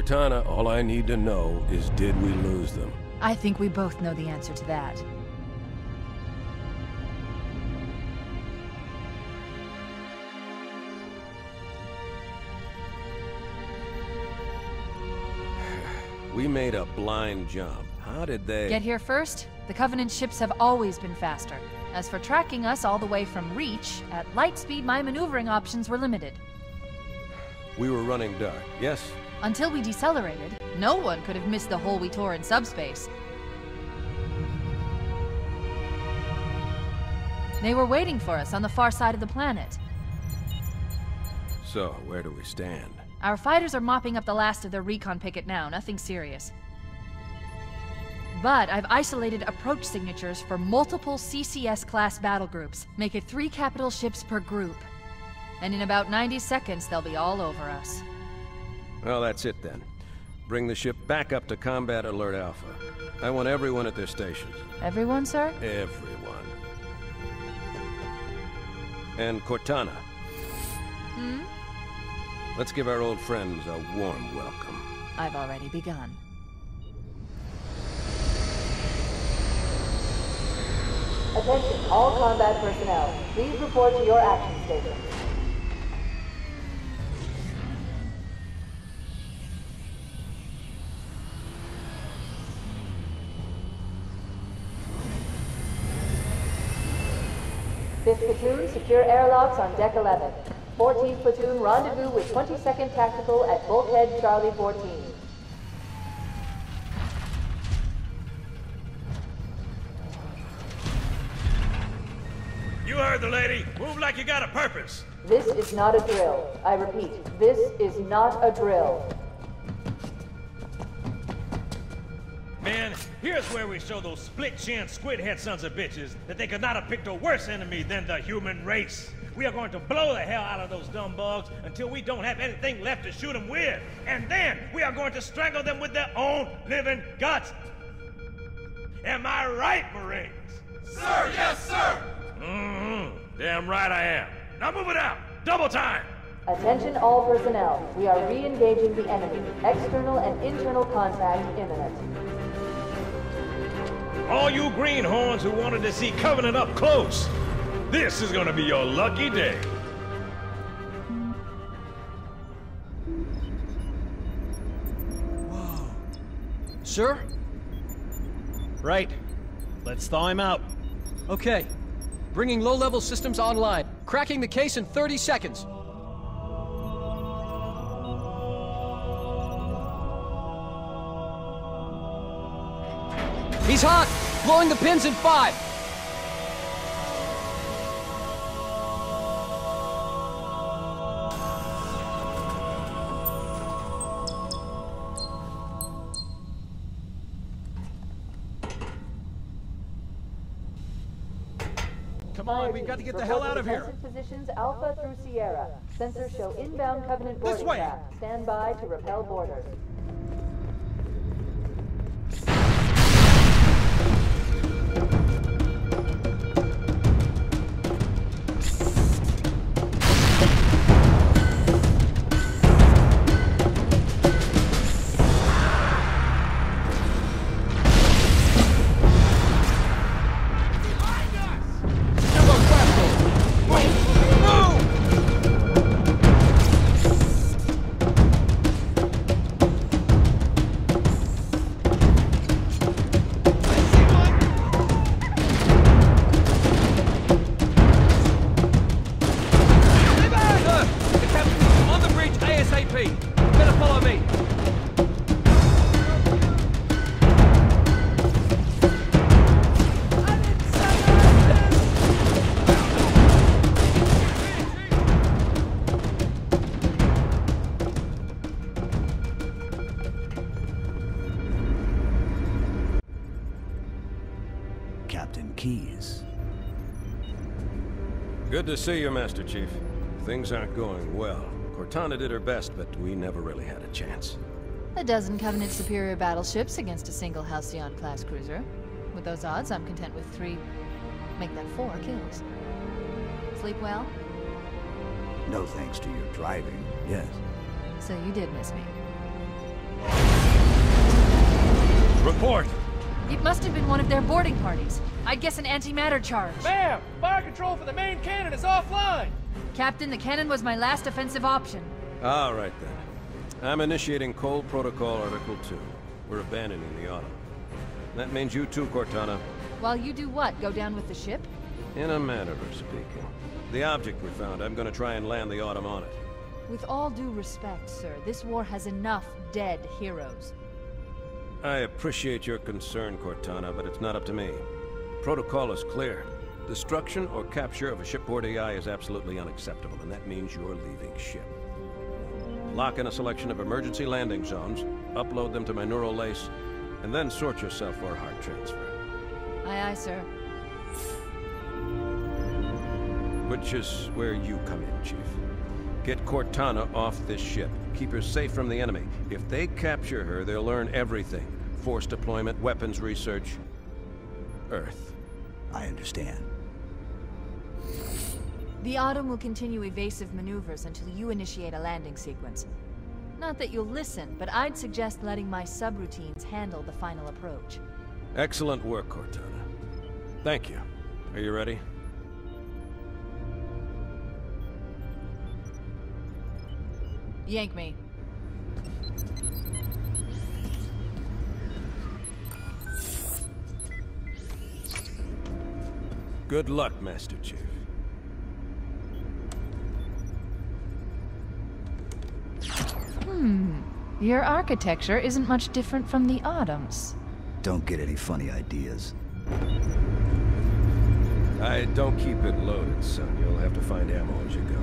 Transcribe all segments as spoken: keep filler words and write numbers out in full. Cortana, all I need to know is, did we lose them? I think we both know the answer to that. We made a blind jump. How did they... get here first? The Covenant ships have always been faster. As for tracking us all the way from Reach, at light speed my maneuvering options were limited. We were running dark, yes? Until we decelerated, no one could have missed the hole we tore in subspace. They were waiting for us on the far side of the planet. So, where do we stand? Our fighters are mopping up the last of their recon picket now, nothing serious. But I've isolated approach signatures for multiple C C S class battle groups. Make it three capital ships per group. And in about ninety seconds, they'll be all over us. Well, that's it then. Bring the ship back up to Combat Alert Alpha. I want everyone at their stations. Everyone, sir? Everyone. And Cortana. Hmm? Let's give our old friends a warm welcome. I've already begun. Attention, all combat personnel. Please report to your action station. fifth Platoon, secure airlocks on Deck eleven. fourteenth Platoon, rendezvous with twenty-second Tactical at Bulkhead Charlie fourteen. You heard the lady. Move like you got a purpose. This is not a drill. I repeat, this is not a drill. Man, here's where we show those split-chin, squid-head sons of bitches that they could not have picked a worse enemy than the human race. We are going to blow the hell out of those dumb bugs until we don't have anything left to shoot them with. And then we are going to strangle them with their own living guts. Am I right, Marines? Sir, yes, sir! Mm-hmm. Damn right I am. Now move it out. Double time. Attention all personnel. We are re-engaging the enemy. External and internal contact imminent. All you greenhorns who wanted to see Covenant up close, this is gonna be your lucky day. Whoa. Sure? Right. Let's thaw him out. Okay. Bringing low-level systems online. Cracking the case in thirty seconds. He's hot! Blowing the pins in five! We've got to get the hell out of here. Positions Alpha through Sierra. Sensors show inbound Covenant boarding craft. Stand by to repel boarders. Good to see you, Master Chief. Things aren't going well. Cortana did her best, but we never really had a chance. A dozen Covenant superior battleships against a single Halcyon-class cruiser. With those odds, I'm content with three... make that four kills. Sleep well? No thanks to your driving, yes. So you did miss me. Report. It must have been one of their boarding parties. I'd guess an antimatter charge. Ma'am, fire control for the main cannon is offline. Captain, the cannon was my last offensive option. All right, then. I'm initiating Cold Protocol Article two. We're abandoning the Autumn. That means you too, Cortana. While you do what? Go down with the ship? In a manner of speaking. The object we found, I'm going to try and land the Autumn on it. With all due respect, sir, this war has enough dead heroes. I appreciate your concern, Cortana, but it's not up to me. Protocol is clear. Destruction or capture of a shipboard A I is absolutely unacceptable, and that means you're leaving ship. Lock in a selection of emergency landing zones, upload them to my neural lace, and then sort yourself for a heart transfer. Aye, aye, sir. Which is where you come in, Chief. Get Cortana off this ship. Keep her safe from the enemy. If they capture her, they'll learn everything. Force deployment, weapons research, Earth. I understand. The Autumn will continue evasive maneuvers until you initiate a landing sequence. Not that you'll listen, but I'd suggest letting my subroutines handle the final approach. Excellent work, Cortana. Thank you. Are you ready? Yank me. Good luck, Master Chief. Hmm. Your architecture isn't much different from the Autumn's. Don't get any funny ideas. I don't keep it loaded, son. You'll have to find ammo as you go.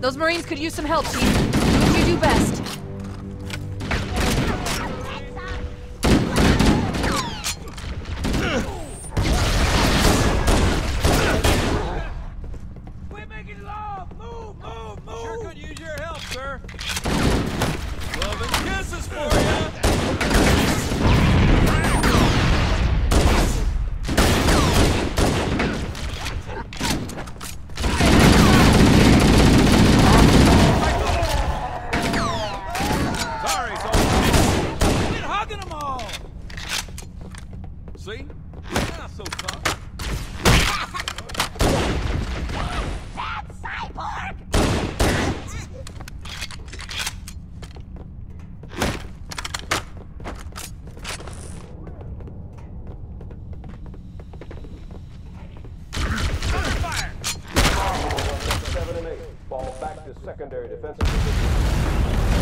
Those Marines could use some help, Chief. Do what you do best. We're making love! Move, move, move! Sure could use your help, sir. Love and kisses for ya!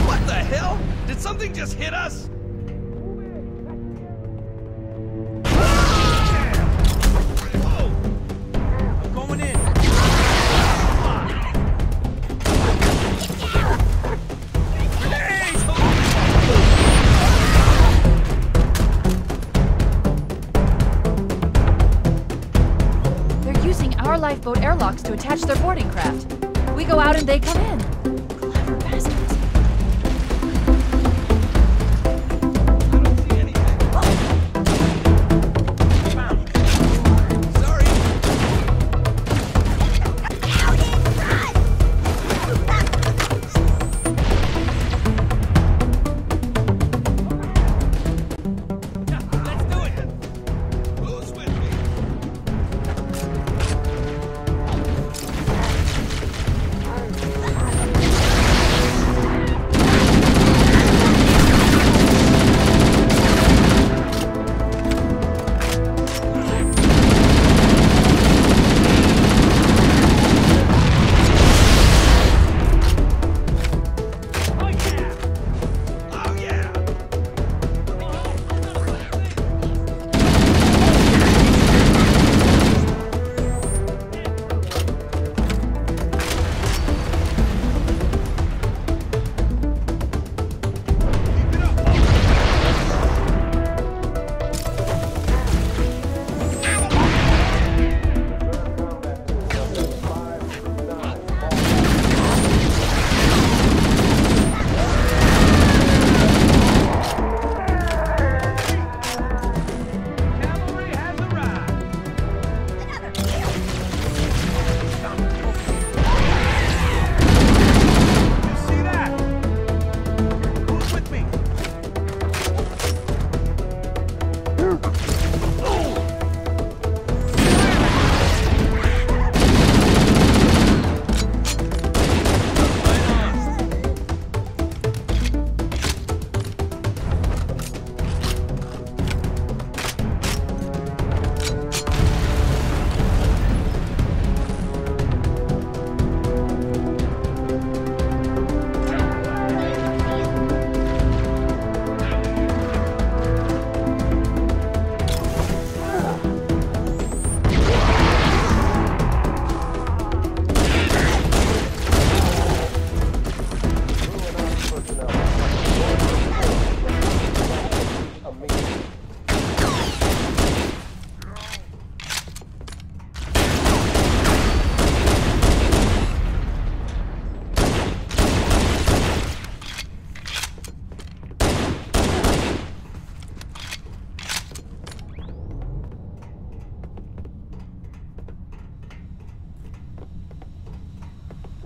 What the hell? Did something just hit us? They're using our lifeboat airlocks to attach their boarding craft. We go out and they come in.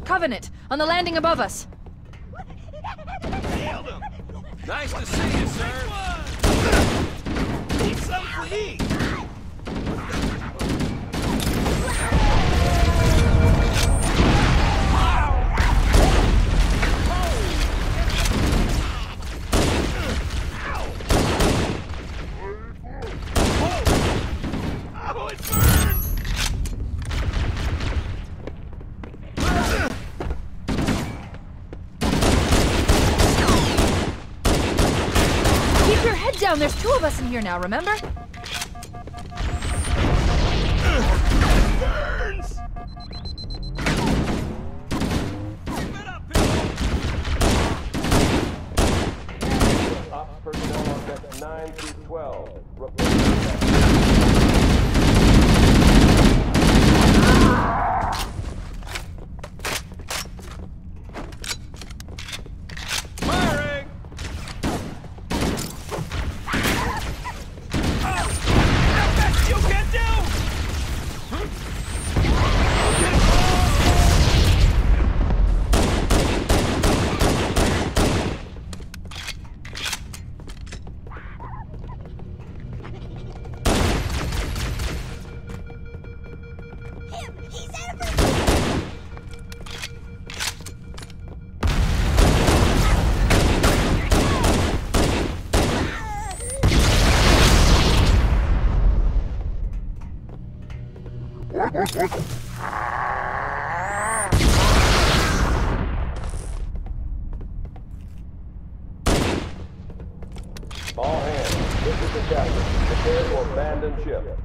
Covenant, on the landing above us. Nailed him! Nice to see you, sir. Need some for me. There's two of us in here now, remember? Burns! Ops personnel on deck nine through twelve.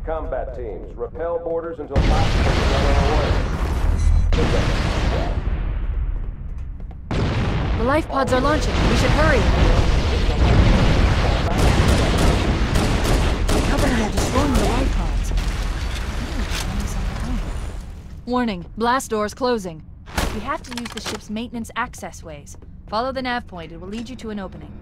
Combat teams, repel boarders until last personnel on alert. The life pods are launching. We should hurry. Covenant are destroying the life pods. Warning, blast doors closing. We have to use the ship's maintenance access ways. Follow the nav point, it will lead you to an opening.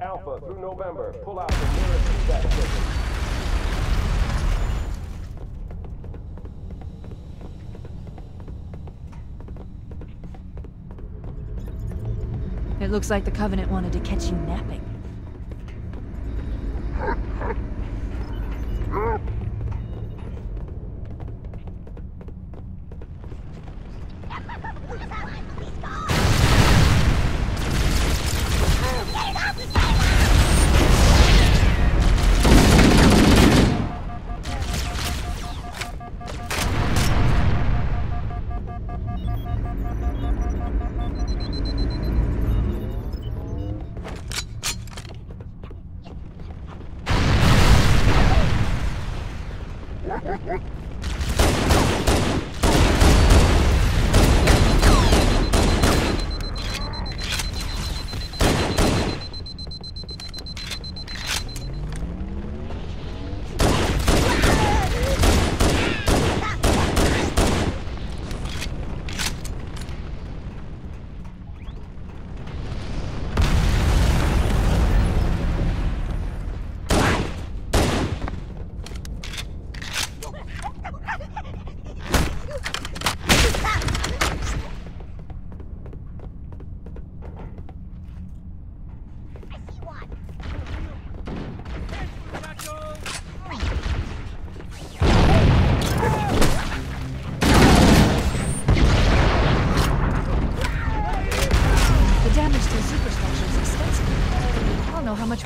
Alpha through November. Pull out the nearest combat station. It looks like the Covenant wanted to catch you napping.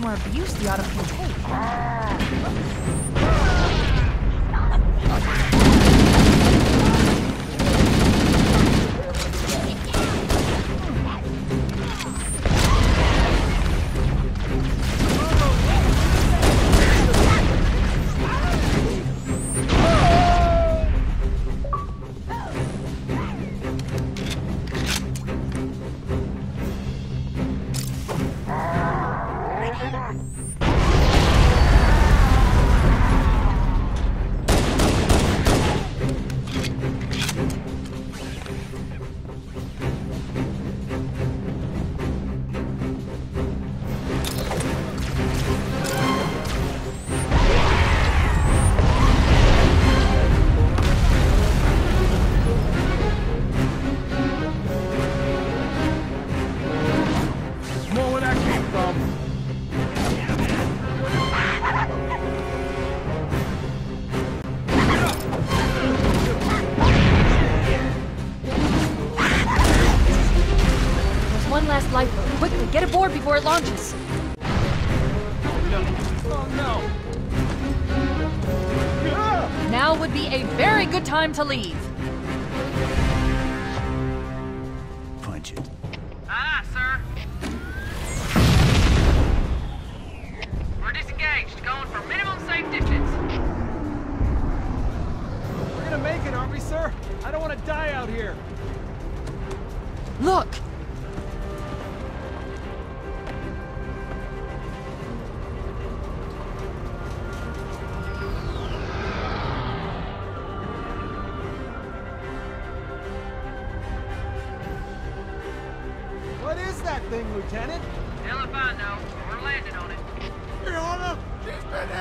more abuse the Autumn can take. Before it launches. No. Oh, no. Ah! Now would be a very good time to leave. Punch it. Ah, sir. We're disengaged, going for minimum safe distance. We're gonna make it, aren't we, sir? I don't want to die out here. Look! Lieutenant? Hell if I know. We're landing on it. The Autumn! She's been in!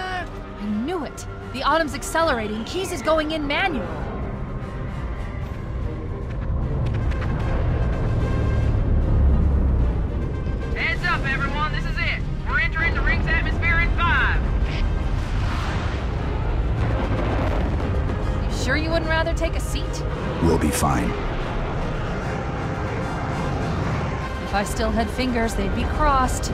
I knew it. The Autumn's accelerating. Keys is going in manual. Heads up, everyone. This is it. We're entering the ring's atmosphere in five. You sure you wouldn't rather take a seat? We'll be fine. If I still had fingers, they'd be crossed.